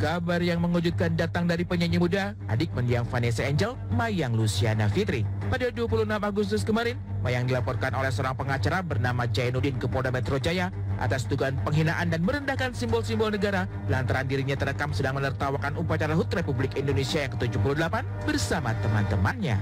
Kabar yang mengejutkan datang dari penyanyi muda, adik mendiang Vanessa Angel, Mayang Luciana Fitri. Pada 26 Agustus kemarin, Mayang dilaporkan oleh seorang pengacara bernama Zainuddin ke Polda Metro Jaya atas dugaan penghinaan dan merendahkan simbol-simbol negara lantaran dirinya terekam sedang menertawakan upacara HUT Republik Indonesia yang ke-78 bersama teman-temannya.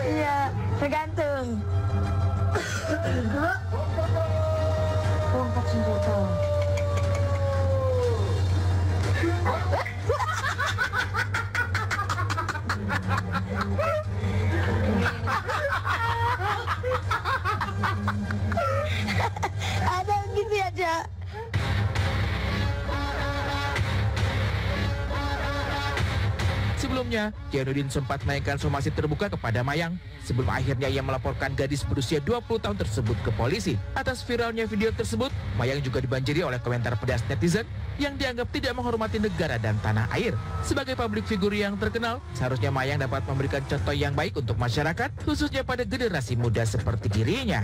Iya, tergantung. Ada gitu aja. Sebelumnya, Zainuddin sempat menaikkan somasi terbuka kepada Mayang sebelum akhirnya ia melaporkan gadis berusia 20 tahun tersebut ke polisi. Atas viralnya video tersebut, Mayang juga dibanjiri oleh komentar pedas netizen yang dianggap tidak menghormati negara dan tanah air. Sebagai publik figur yang terkenal, seharusnya Mayang dapat memberikan contoh yang baik untuk masyarakat, khususnya pada generasi muda seperti dirinya.